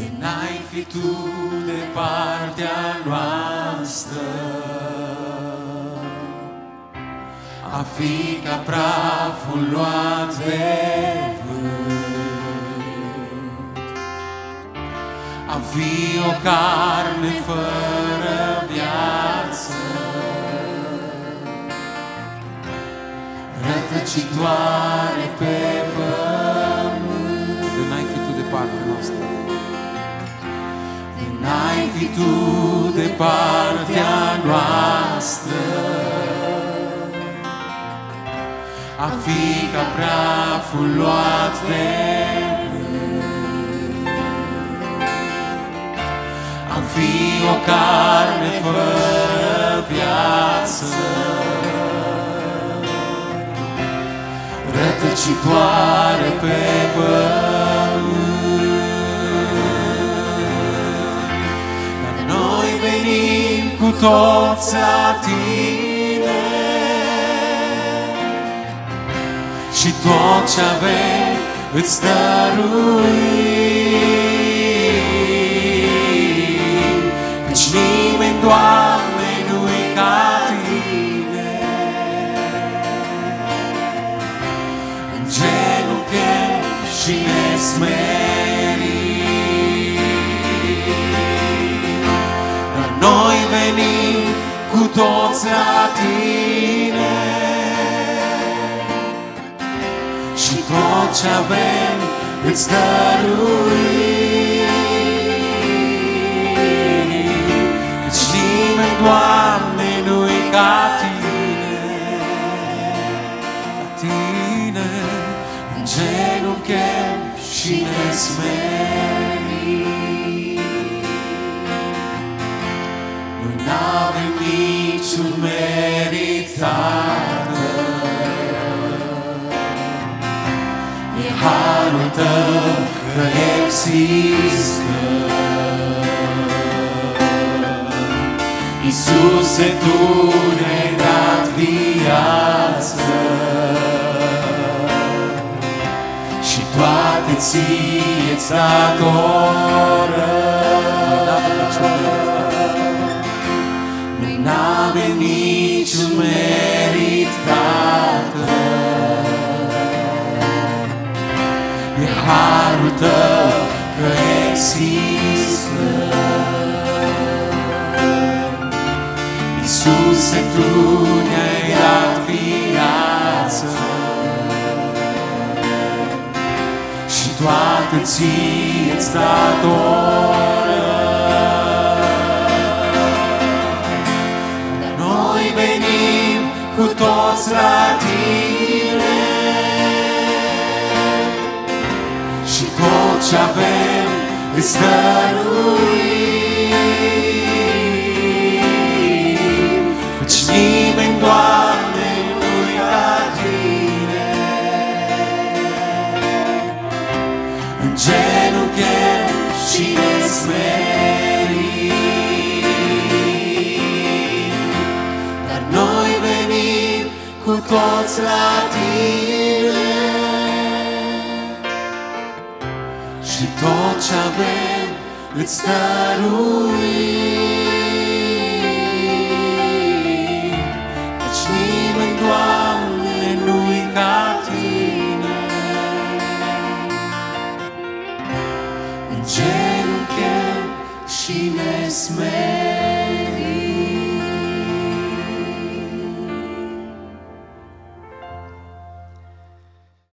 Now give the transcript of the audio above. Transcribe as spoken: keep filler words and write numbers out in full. de n-ai fi tu de partea noastră. A fi ca praful luat de vânt, am fi o carne fără viață, rătăcitoare pe pământ. De n-ai fi tu de partea noastră, de n-ai fi tu de partea noastră. A fi ca praful luat de vânt, am fi o carne fără viață, rătăcitoare pe pământ. Dar noi venim cu toți la tine și tot ce avem îți dăruim, căci nimeni, Doamne, nu-i ca tine. În genul pierd și ne smerim, dar noi venim cu toți la tine și tot ce avem îți dăruim, căci nimeni, Doamne, nu-i ca tine, ca tine. În genunchiem și ne smerim, noi n-avem niciun merit, Tată, harul tău că există. Iisuse, tu ne-ai dat viață și toate ție-ți datoră. Noi n-avem niciun merit, Tată, harul tău că există. Iisuse, tu ne-ai dat viață și toată ție-ți datoră. Dar noi venim cu toți la tine și tot ce avem îți dăruim, căci nimeni, Doamne, nu-i ca tine. În genunchiem și ne smerim, dar noi venim cu toți la tine și tot ce avem îți dăruim, căci nimeni, Doamne, nu-i ca tine. În genunchiem și ne smerim.